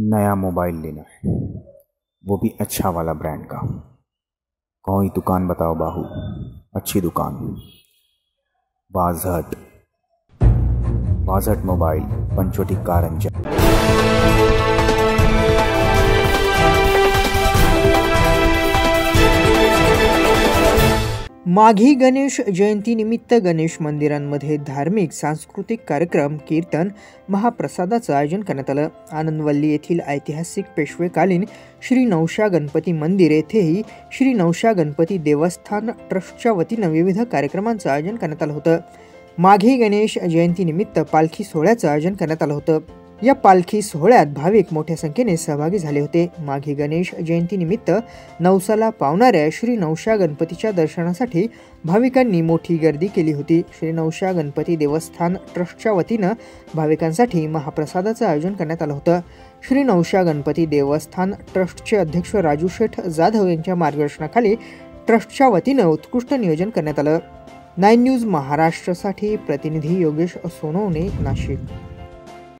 नया मोबाइल लेना है, वो भी अच्छा वाला ब्रांड का। कोई दुकान बताओ बाहू, अच्छी दुकान। बाजहट मोबाइल, पंचोटी कारंजा। माघी गणेश जयंती निमित्त गणेश मंदिरांमध्ये धार्मिक सांस्कृतिक कार्यक्रम, कीर्तन, महाप्रसादाचं आयोजन करण्यात आलं। आनंदवल्ली येथील ऐतिहासिक पेशवेकालीन श्री नवशा गणपति मंदिर येथेही श्री नवशा गणपति देवस्थान ट्रस्टच्या वतीनं विविध कार्यक्रमांचं आयोजन करण्यात आलं होतं। माघी गणेश जयंती निमित्त पालखी सोहळ्याचं आयोजन करण्यात आलं होतं। या पालखी सोहळ्यात भाविक मोठ्या संख्येने सहभागी झाले होते। माघी गणेश जयंती निमित्त नवसाला पावणाऱ्या श्री नवशा गणपतीच्या दर्शनासाठी भाविकांनी मोठी गर्दी केली होती। श्री नवशा गणपती देवस्थान ट्रस्टच्या वतीनं भाविकांसाठी महाप्रसादाचं आयोजन करण्यात आलं होतं। श्री नवशा गणपती देवस्थान ट्रस्टचे अध्यक्ष राजूशेठ जाधव यांच्या मार्गदर्शनाखाली ट्रस्टच्या वतीनं उत्कृष्ट नियोजन करण्यात आलं। 9 न्यूज महाराष्ट्रसाठी प्रतिनिधी योगेश असोनवणे, नाशिक।